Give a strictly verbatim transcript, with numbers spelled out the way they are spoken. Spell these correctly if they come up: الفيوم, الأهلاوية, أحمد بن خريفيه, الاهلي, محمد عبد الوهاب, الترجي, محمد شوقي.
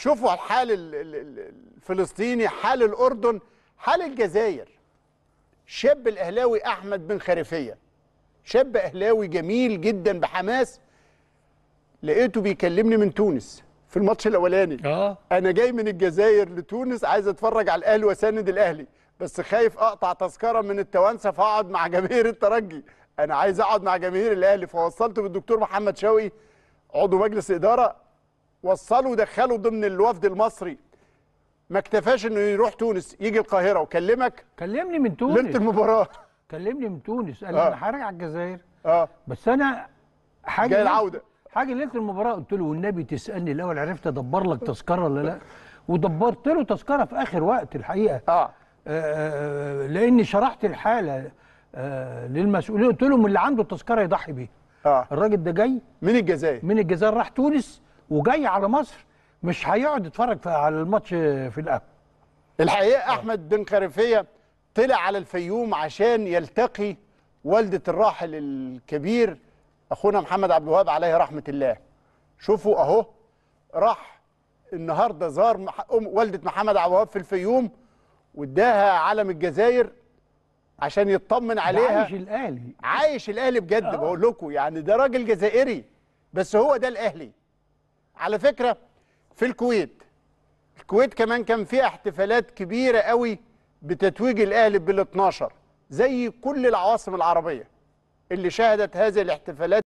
شوفوا حال الفلسطيني، حال الأردن، حال الجزائر. شاب الأهلاوي أحمد بن خريفيه، شاب أهلاوي جميل جدا بحماس، لقيته بيكلمني من تونس في الماتش الأولاني. آه. أنا جاي من الجزائر لتونس، عايز أتفرج على الأهلي وأساند الأهلي، بس خايف أقطع تذكرة من التوانسة فأقعد مع جماهير الترجي. أنا عايز أقعد مع جماهير الأهلي، فوصلته بالدكتور محمد شوقي عضو مجلس إدارة، وصلوا ودخلوا ضمن الوفد المصري. ما اكتفاش انه يروح تونس، يجي القاهره. وكلمك كلمني من تونس ليله المباراه، كلمني من تونس قال لي آه. انا هرجع على الجزائر، اه بس انا حاجه جاي العوده، حاجه ليله المباراه. قلت له والنبي تسالني الاول عرفت ادبر لك تذكره ولا لا، ودبرت له تذكره في اخر وقت الحقيقه. اه, آه, آه لاني شرحت الحاله آه للمسؤولين، قلت لهم اللي عنده التذكره يضحي بيها. اه الراجل ده جاي من الجزائر، من الجزائر راح تونس وجاي على مصر، مش هيقعد يتفرج على الماتش في القهوه. الحقيقه احمد بن خريفيه طلع على الفيوم عشان يلتقي والده الراحل الكبير اخونا محمد عبد الوهاب عليه رحمه الله. شوفوا اهو، راح النهارده زار ام والده محمد عبد الوهاب في الفيوم، واداها علم الجزائر عشان يطمن عليها. عايش الاهلي، عايش الاهلي بجد. أوه. بقول لكم يعني ده راجل جزائري، بس هو ده الاهلي. على فكره في الكويت، الكويت كمان كان فيها احتفالات كبيره قوي بتتويج الاهلي بال اتناشر زي كل العواصم العربيه اللي شهدت هذه الاحتفالات.